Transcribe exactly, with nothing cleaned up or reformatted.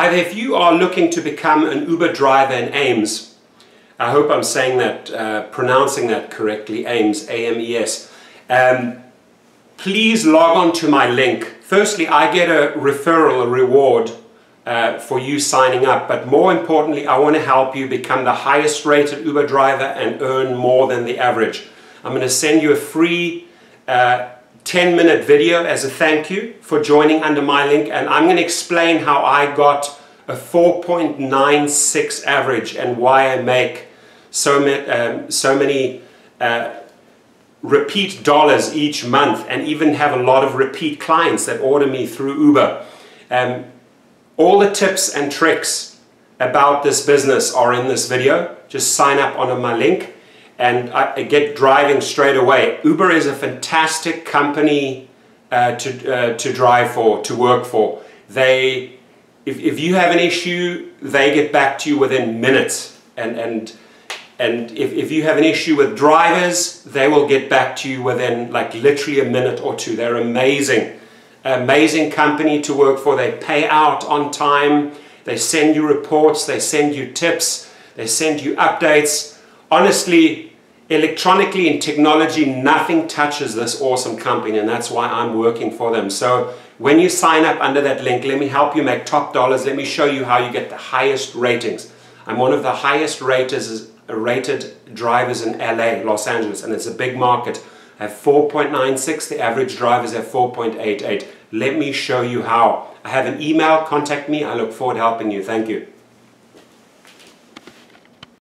Hi there, if you are looking to become an Uber driver in Ames, I hope I'm saying that, uh, pronouncing that correctly, Ames, A M E S, um, please log on to my link. Firstly, I get a referral, a reward uh, for you signing up, but more importantly, I want to help you become the highest rated Uber driver and earn more than the average. I'm going to send you a free uh, ten minute video as a thank you for joining under my link, and I'm going to explain how I got a four point nine six average and why I make so, ma um, so many uh, repeat dollars each month and even have a lot of repeat clients that order me through Uber. Um, all the tips and tricks about this business are in this video. Just sign up on my link and I get driving straight away. Uber is a fantastic company uh, to, uh, to drive for, to work for. They, if, if you have an issue, they get back to you within minutes. And, and, and if, if you have an issue with drivers, they will get back to you within like literally a minute or two. They're amazing. Amazing company to work for. They pay out on time. They send you reports. They send you tips. They send you updates. Honestly, electronically and technology, nothing touches this awesome company, and that's why I'm working for them. So when you sign up under that link, let me help you make top dollars. Let me show you how you get the highest ratings. I'm one of the highest raters, rated drivers in L A, Los Angeles, and it's a big market. I have four point nine six. The average drivers have four point eight eight. Let me show you how. I have an email. Contact me. I look forward to helping you. Thank you.